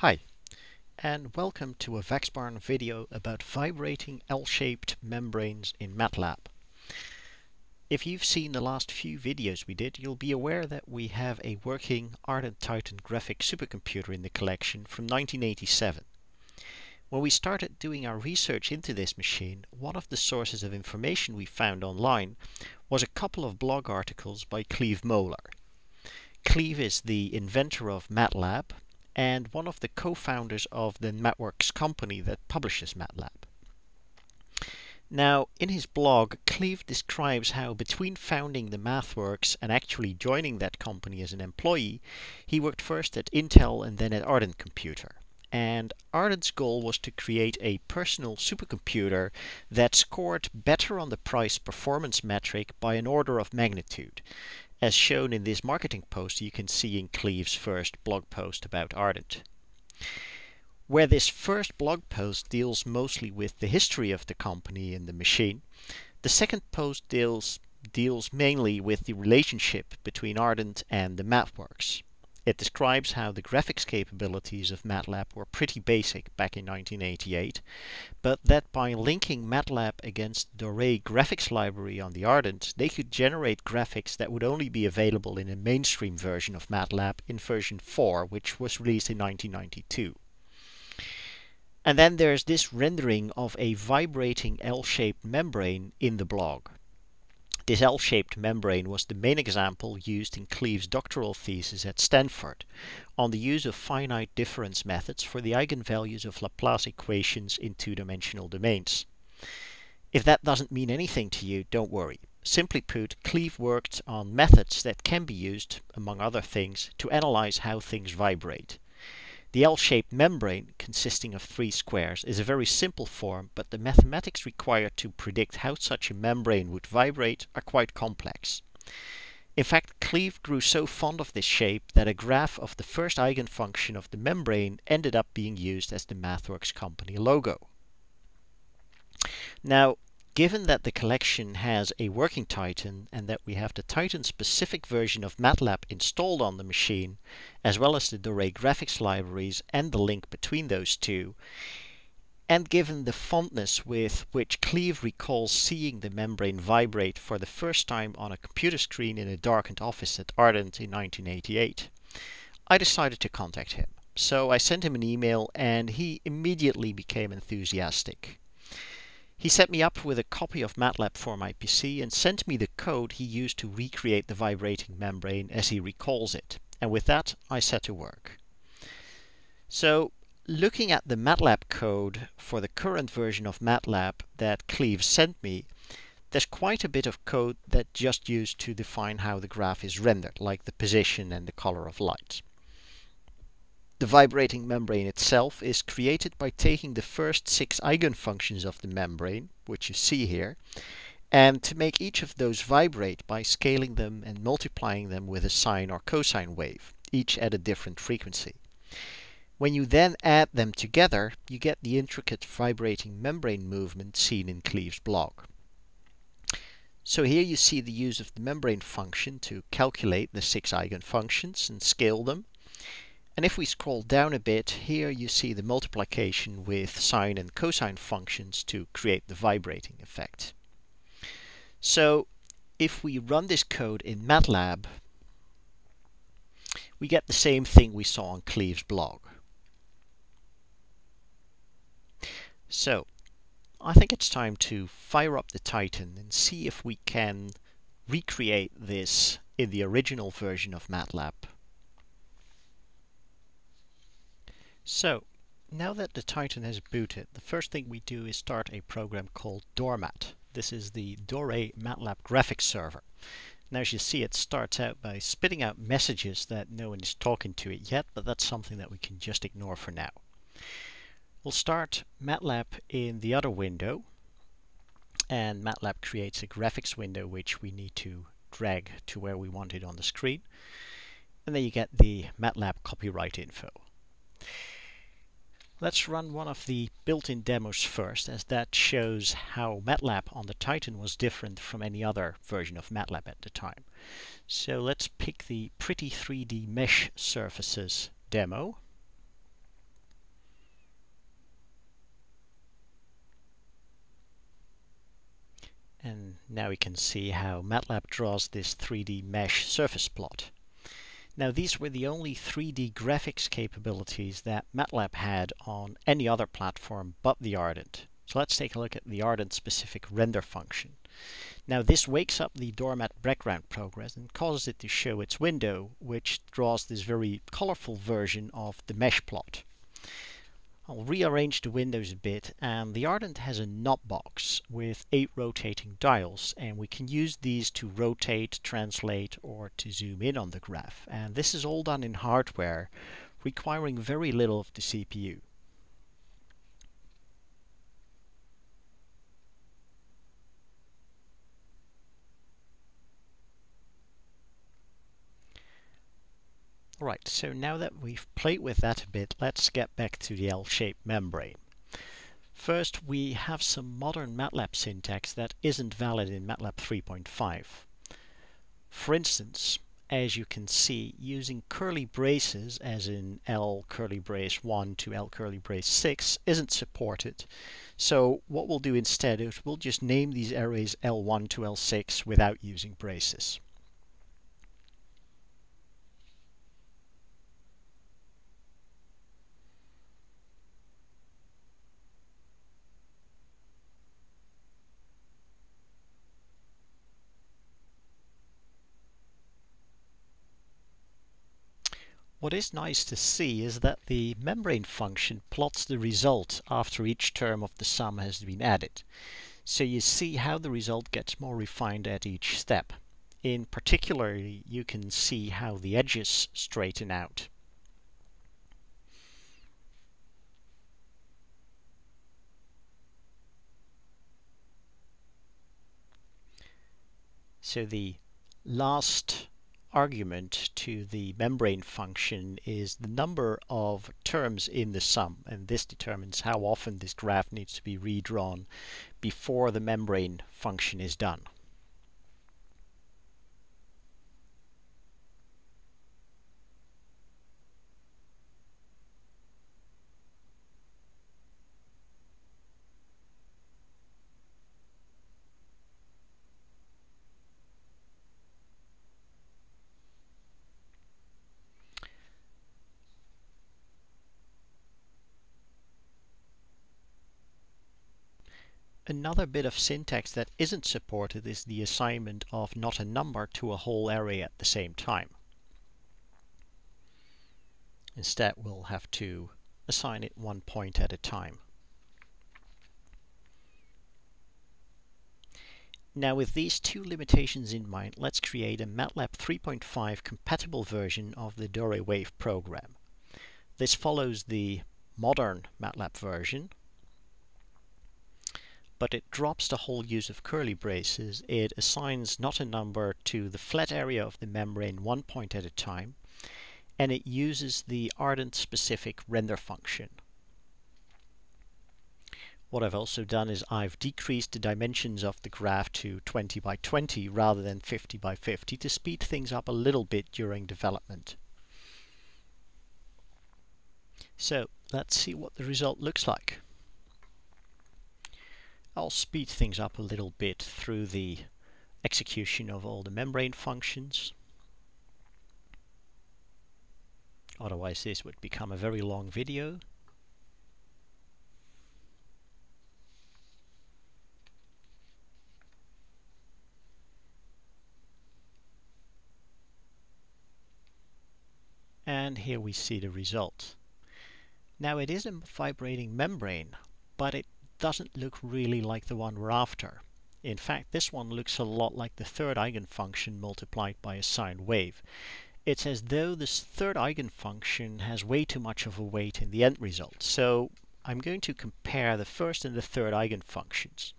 Hi, and welcome to a VaxBarn video about vibrating L-shaped membranes in MATLAB. If you've seen the last few videos we did, you'll be aware that we have a working Ardent Titan graphic supercomputer in the collection from 1987. When we started doing our research into this machine, one of the sources of information we found online was a couple of blog articles by Cleve Moler. Cleve is the inventor of MATLAB, and one of the co-founders of the MathWorks company that publishes MATLAB. Now, in his blog, Cleve describes how between founding the MathWorks and actually joining that company as an employee, he worked first at Intel and then at Ardent Computer. And Ardent's goal was to create a personal supercomputer that scored better on the price performance metric by an order of magnitude. As shown in this marketing post you can see in Cleve's first blog post about Ardent. Where this first blog post deals mostly with the history of the company and the machine, the second post deals mainly with the relationship between Ardent and the MathWorks. It describes how the graphics capabilities of MATLAB were pretty basic back in 1988, but that by linking MATLAB against the Doré graphics library on the Ardent, they could generate graphics that would only be available in a mainstream version of MATLAB in version 4, which was released in 1992. And then there's this rendering of a vibrating L-shaped membrane in the blog. This L-shaped membrane was the main example used in Cleve's doctoral thesis at Stanford on the use of finite difference methods for the eigenvalues of Laplace equations in two-dimensional domains. If that doesn't mean anything to you, don't worry. Simply put, Cleve worked on methods that can be used, among other things, to analyze how things vibrate. The L-shaped membrane, consisting of three squares, is a very simple form, but the mathematics required to predict how such a membrane would vibrate are quite complex. In fact, Cleve grew so fond of this shape that a graph of the first eigenfunction of the membrane ended up being used as the MathWorks company logo. Now, given that the collection has a working Titan and that we have the Titan-specific version of MATLAB installed on the machine, as well as the Doré graphics libraries and the link between those two, and given the fondness with which Cleve recalls seeing the membrane vibrate for the first time on a computer screen in a darkened office at Ardent in 1988, I decided to contact him. So I sent him an email and he immediately became enthusiastic. He set me up with a copy of MATLAB for my PC and sent me the code he used to recreate the vibrating membrane as he recalls it. And with that, I set to work. So, looking at the MATLAB code for the current version of MATLAB that Cleve sent me, there's quite a bit of code that just used to define how the graph is rendered, like the position and the color of light. The vibrating membrane itself is created by taking the first six eigenfunctions of the membrane, which you see here, and to make each of those vibrate by scaling them and multiplying them with a sine or cosine wave, each at a different frequency. When you then add them together, you get the intricate vibrating membrane movement seen in Cleve's blog. So here you see the use of the membrane function to calculate the six eigenfunctions and scale them. And if we scroll down a bit, here you see the multiplication with sine and cosine functions to create the vibrating effect. So if we run this code in MATLAB, we get the same thing we saw on Cleve's blog. So I think it's time to fire up the Titan and see if we can recreate this in the original version of MATLAB. So, now that the Titan has booted, the first thing we do is start a program called Doormat. This is the Doré MATLAB graphics server. Now, as you see, it starts out by spitting out messages that no one is talking to it yet, but that's something that we can just ignore for now. We'll start MATLAB in the other window, and MATLAB creates a graphics window which we need to drag to where we want it on the screen. And then you get the MATLAB copyright info. Let's run one of the built-in demos first, as that shows how MATLAB on the Titan was different from any other version of MATLAB at the time. So let's pick the Pretty 3D Mesh Surfaces demo. And now we can see how MATLAB draws this 3D mesh surface plot. Now these were the only 3D graphics capabilities that MATLAB had on any other platform but the Ardent. So let's take a look at the Ardent specific render function. Now this wakes up the Doormat background progress and causes it to show its window, which draws this very colorful version of the mesh plot. I'll rearrange the windows a bit, and the Ardent has a knobbox with 8 rotating dials, and we can use these to rotate, translate, or to zoom in on the graph. And this is all done in hardware, requiring very little of the CPU. Right, so now that we've played with that a bit, let's get back to the L-shaped membrane. First, we have some modern MATLAB syntax that isn't valid in MATLAB 3.5. For instance, as you can see, using curly braces, as in L curly brace 1 to L curly brace 6, isn't supported. So what we'll do instead is we'll just name these arrays L1 to L6 without using braces. What is nice to see is that the membrane function plots the result after each term of the sum has been added. So you see how the result gets more refined at each step. In particular, you can see how the edges straighten out. So the last argument to the membrane function is the number of terms in the sum, and this determines how often this graph needs to be redrawn before the membrane function is done. Another bit of syntax that isn't supported is the assignment of not a number to a whole array at the same time. Instead, we'll have to assign it one point at a time. Now, with these two limitations in mind, let's create a MATLAB 3.5 compatible version of the Doré wave program. This follows the modern MATLAB version, but it drops the whole use of curly braces. It assigns not a number to the flat area of the membrane one point at a time, and it uses the Ardent specific render function. What I've also done is I've decreased the dimensions of the graph to 20 by 20 rather than 50 by 50 to speed things up a little bit during development. So let's see what the result looks like. I'll speed things up a little bit through the execution of all the membrane functions. Otherwise this would become a very long video. And here we see the result. Now it is a vibrating membrane, but it doesn't look really like the one we're after. In fact, this one looks a lot like the third eigenfunction multiplied by a sine wave. It's as though this third eigenfunction has way too much of a weight in the end result. So I'm going to compare the first and the third eigenfunctions.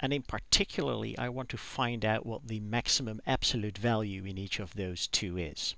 And in particularly, I want to find out what the maximum absolute value in each of those two is.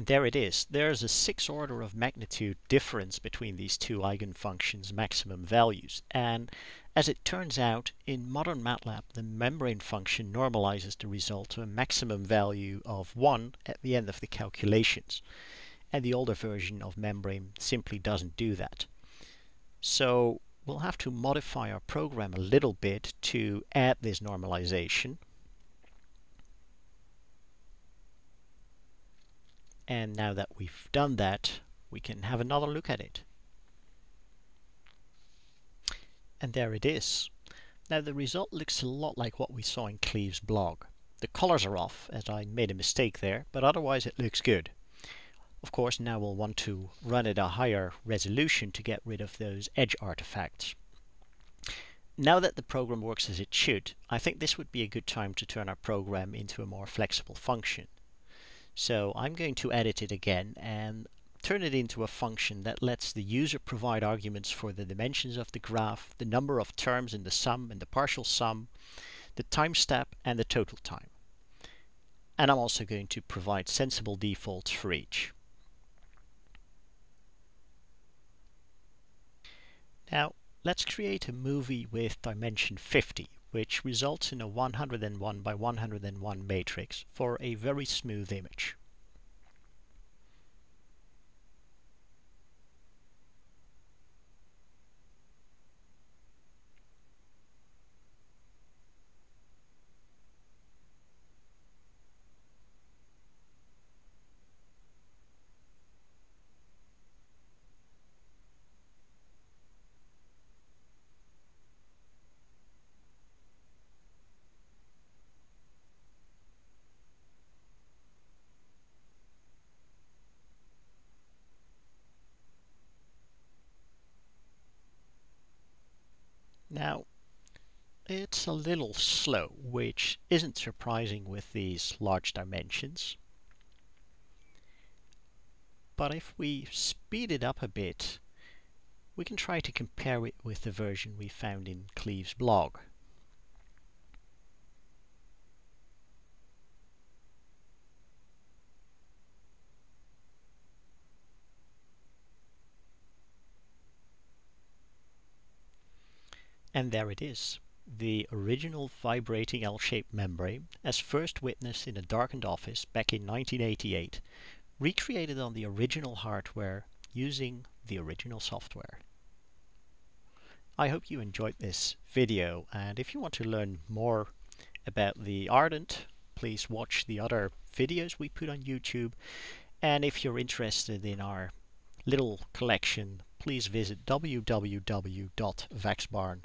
And there it is. There's a 6th order of magnitude difference between these two eigenfunctions' maximum values. And as it turns out, in modern MATLAB, the membrane function normalizes the result to a maximum value of 1 at the end of the calculations. And the older version of membrane simply doesn't do that. So we'll have to modify our program a little bit to add this normalization. And now that we've done that, we can have another look at it. And there it is. Now the result looks a lot like what we saw in Cleve's blog. The colors are off, as I made a mistake there, but otherwise it looks good. Of course, now we'll want to run at a higher resolution to get rid of those edge artifacts. Now that the program works as it should, I think this would be a good time to turn our program into a more flexible function. So I'm going to edit it again and turn it into a function that lets the user provide arguments for the dimensions of the graph, the number of terms in the sum and the partial sum, the time step and the total time. And I'm also going to provide sensible defaults for each. Now let's create a movie with dimension 50. Which results in a 101 by 101 matrix for a very smooth image. Now, it's a little slow, which isn't surprising with these large dimensions. But if we speed it up a bit, we can try to compare it with the version we found in Cleve's blog. And there it is, the original vibrating L-shaped membrane, as first witnessed in a darkened office back in 1988, recreated on the original hardware using the original software. I hope you enjoyed this video, and if you want to learn more about the Ardent, please watch the other videos we put on YouTube, and if you're interested in our little collection, please visit www.vaxbarn.com.